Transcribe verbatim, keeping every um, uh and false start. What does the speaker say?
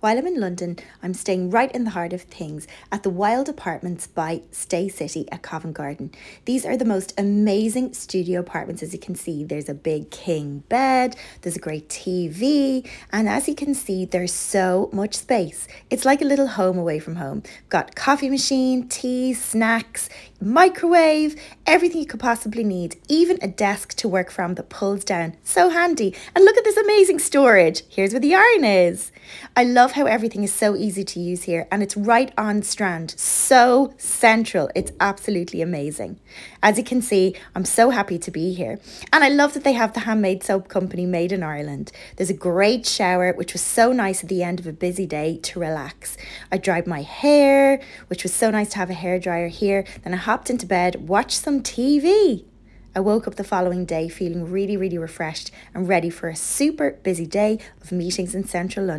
While I'm in London, I'm staying right in the heart of things at the Wilde Aparthotels by Stay City at Covent Garden. These are the most amazing studio apartments. As you can see, there's a big king bed, there's a great T V, and as you can see, there's so much space. It's like a little home away from home. Got coffee machine, tea, snacks, microwave, everything you could possibly need, even a desk to work from that pulls down. So handy. And look at this amazing storage. Here's where the yarn is. I love how everything is so easy to use here, and it's right on Strand, so central. It's absolutely amazing. As you can see, I'm so happy to be here, and I love that they have the handmade soap company made in Ireland. There's a great shower, which was so nice at the end of a busy day to relax. I dried my hair, which was so nice to have a hairdryer here. Then I hopped into bed, watched some T V. I woke up the following day feeling really, really refreshed and ready for a super busy day of meetings in central London.